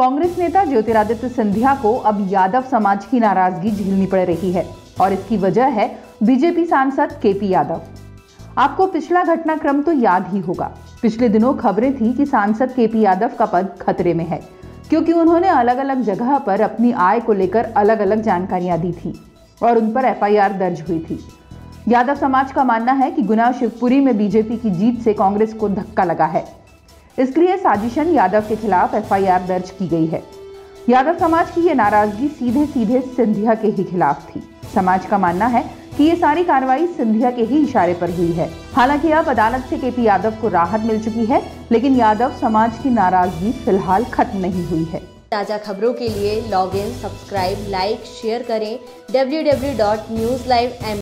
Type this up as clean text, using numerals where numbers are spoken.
कांग्रेस नेता ज्योतिरादित्य सिंधिया को अब यादव समाज की नाराजगी झेलनी पड़ रही है और इसकी वजह है बीजेपी सांसद केपी यादव। आपको पिछला घटनाक्रम तो याद ही होगा। पिछले दिनों खबरें थी कि सांसद केपी यादव का पद खतरे में है क्योंकि उन्होंने अलग अलग जगह पर अपनी आय को लेकर अलग अलग जानकारियां दी थी और उन पर एफआईआर दर्ज हुई थी। यादव समाज का मानना है कि गुना शिवपुरी में बीजेपी की जीत से कांग्रेस को धक्का लगा है, इसलिए साजिशन यादव के खिलाफ एफआईआर दर्ज की गई है। यादव समाज की ये नाराजगी सीधे सिंधिया के ही खिलाफ थी। समाज का मानना है कि ये सारी कार्रवाई सिंधिया के ही इशारे पर हुई है। हालांकि अब अदालत से केपी यादव को राहत मिल चुकी है, लेकिन यादव समाज की नाराजगी फिलहाल खत्म नहीं हुई है। ताजा खबरों के लिए log in, subscribe, like, share करें www.newslivem